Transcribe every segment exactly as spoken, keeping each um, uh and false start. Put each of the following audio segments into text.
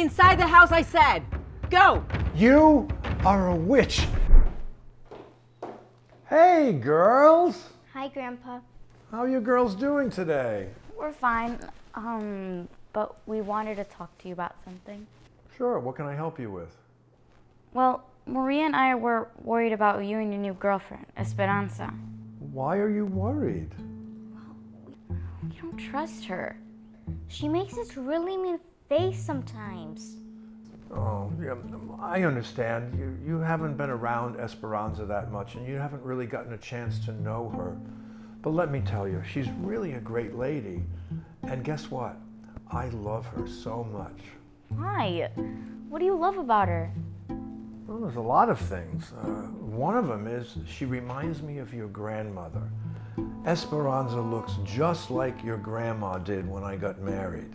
me inside the house, I said. Go! You are a witch. Hey, girls. Hi, Grandpa. How are you girls doing today? We're fine, um, but we wanted to talk to you about something. Sure, what can I help you with? Well, Maria and I were worried about you and your new girlfriend, Esperanza. Why are you worried? Well, we don't trust her. She makes this really mean face sometimes. Oh, yeah, I understand. You, you haven't been around Esperanza that much, and you haven't really gotten a chance to know her. But let me tell you, she's really a great lady. And guess what? I love her so much. Why? What do you love about her? Well, there's a lot of things. Uh, one of them is she reminds me of your grandmother. Esperanza looks just like your grandma did when I got married.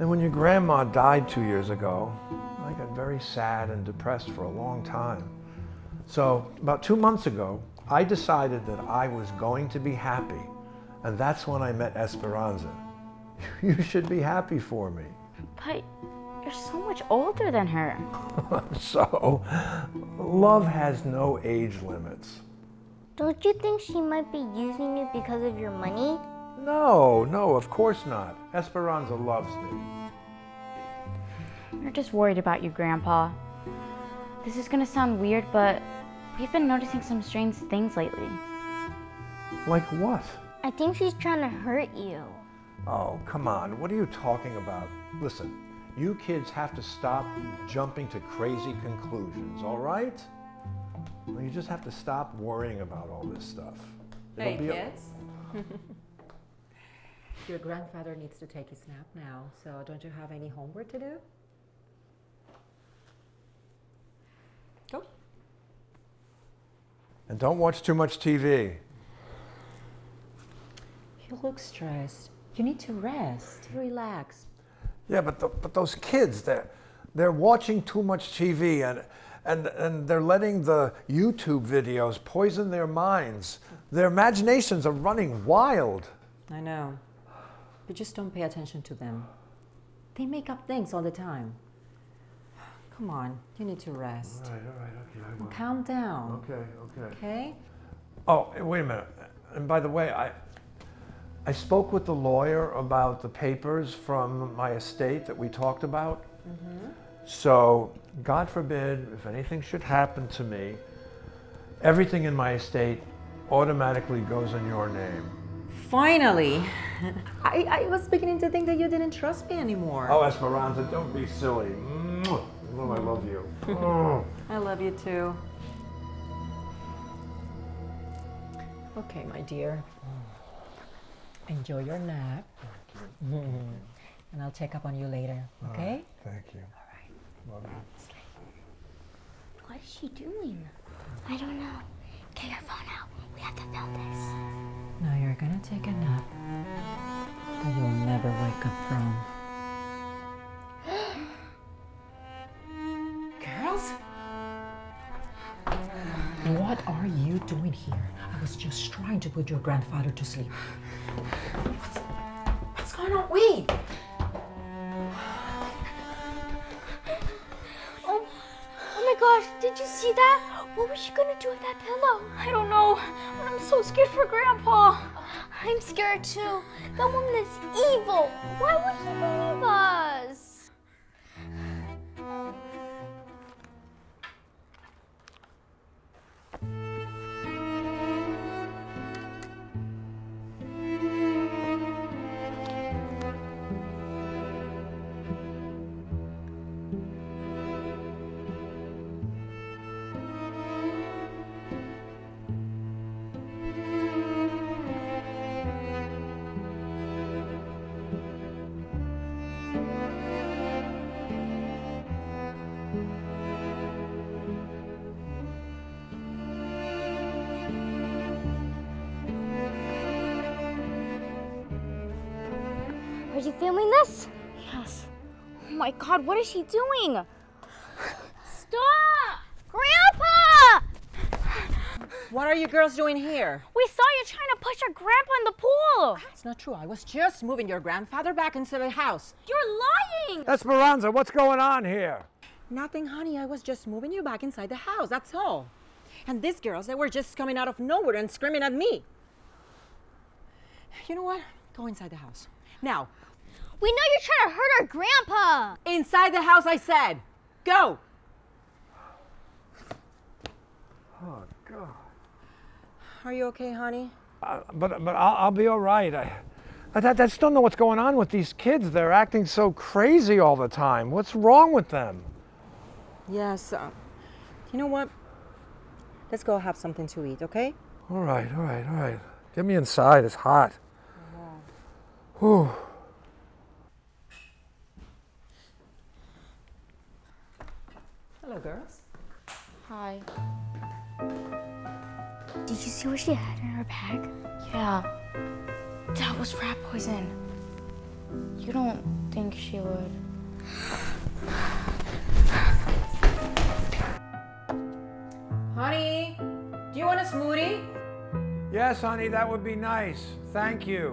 And when your grandma died two years ago, I got very sad and depressed for a long time. So about two months ago, I decided that I was going to be happy. And that's when I met Esperanza. You should be happy for me. But you're so much older than her. So, love has no age limits. Don't you think she might be using you because of your money? No, no, of course not. Esperanza loves me. We're just worried about you, Grandpa. This is gonna sound weird, but we've been noticing some strange things lately. Like what? I think she's trying to hurt you. Oh, come on, what are you talking about? Listen, you kids have to stop jumping to crazy conclusions, all right? You just have to stop worrying about all this stuff. Hey, kids. Your grandfather needs to take his nap now, so don't you have any homework to do? Go. And don't watch too much T V. You look stressed. You need to rest, relax. Yeah, but the, but those kids, they're, they're watching too much T V, and, and, and they're letting the YouTube videos poison their minds. Their imaginations are running wild. I know. But just don't pay attention to them. They make up things all the time. Come on, you need to rest. All right, all right, okay, I will. Calm down. Okay, okay. Okay? Oh, wait a minute. And by the way, I, I spoke with the lawyer about the papers from my estate that we talked about. Mm-hmm. So, God forbid, if anything should happen to me, everything in my estate automatically goes in your name. Finally. I, I was beginning to think that you didn't trust me anymore. Oh, Esperanza, don't be silly. Mwah. Oh, I love you. Oh. I love you too. Okay, my dear. Enjoy your nap. Mm-hmm. And I'll check up on you later, okay? Right, thank you. All right. Love you. Sleep. What is she doing? I don't know. Get your phone out. We have to film this. Now you're gonna take a nap that you'll never wake up from. Girls? What are you doing here? I was just trying to put your grandfather to sleep. What's, what's going on? Wait! Oh, oh my gosh, did you see that? What was she gonna do with that pillow? I don't know, but I'm so scared for Grandpa. I'm scared too. That woman is evil. Why would he believe us? Are you filming this? Yes. Oh my God, what is she doing? Stop! Grandpa! What are you girls doing here? We saw you trying to push your grandpa in the pool. That's not true. I was just moving your grandfather back into the house. You're lying. Esperanza, what's going on here? Nothing, honey. I was just moving you back inside the house. That's all. And these girls, they were just coming out of nowhere and screaming at me. You know what? Go inside the house. Now. We know you're trying to hurt our grandpa. Inside the house, I said. Go. Oh, God. Are you okay, honey? Uh, but but I'll, I'll be all right. I, I, I just don't know what's going on with these kids. They're acting so crazy all the time. What's wrong with them? Yes. Uh, you know what? Let's go have something to eat, okay? All right, all right, all right. Get me inside. It's hot. Whew. Hello, girls. Hi. Did you see what she had in her bag? Yeah. That was rat poison. You don't think she would? Honey, do you want a smoothie? Yes, honey, that would be nice. Thank you.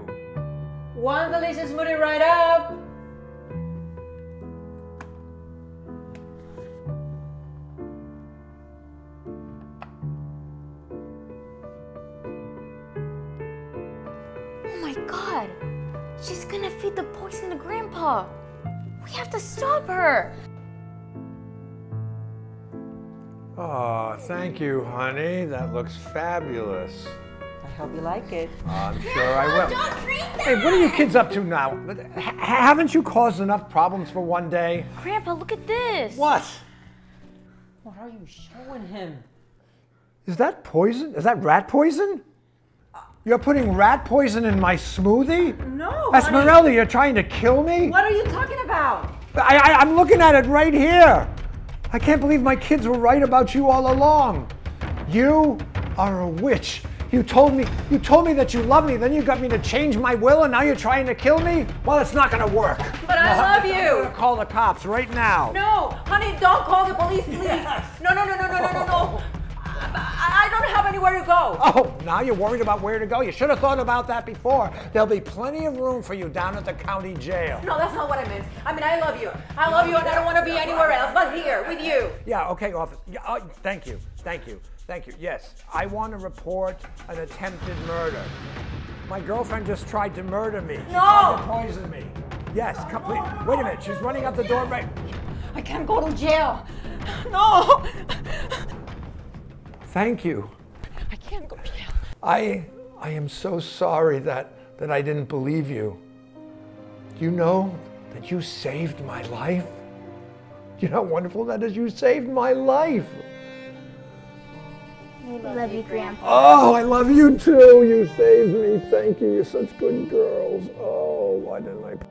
One delicious smoothie right up. Oh my God, she's gonna feed the poison to Grandpa. We have to stop her. Oh, thank you, honey. That looks fabulous. I hope you like it. I'm sure Grandma, I will. Don't drink that. Hey, what are you kids up to now? H haven't you caused enough problems for one day? Grandpa, look at this. What? What are you showing him? Is that poison? Is that rat poison? You're putting rat poison in my smoothie? No, Esmeralda, honey. You're trying to kill me? What are you talking about? I, I, I'm looking at it right here. I can't believe my kids were right about you all along. You are a witch. You told me, you told me that you love me, then you got me to change my will, and now you're trying to kill me? Well, it's not gonna work. But I no, love I'm you. I'm gonna call the cops right now. No, honey, don't call the police, please. Yes. No, no, no, no, no, no, no, no. I, I don't have anywhere to go. Oh, now you're worried about where to go? You should have thought about that before. There'll be plenty of room for you down at the county jail. No, that's not what I meant. I mean, I love you. I love you, and I don't want to be anywhere else but here with you. Yeah, okay, officer. Yeah, oh, thank you, thank you. Thank you. Yes, I want to report an attempted murder. My girlfriend just tried to murder me. No! She tried to poison me. Yes, completely. No, no, no, wait a minute. She's running out the door right. I can't go to jail. No. Thank you. I can't go to jail. I I am so sorry that that I didn't believe you. You know that you saved my life. You know how wonderful that is. You saved my life. We love, love you, Grandpa. Oh, I love you too. You saved me. Thank you. You're such good girls. Oh, why didn't I...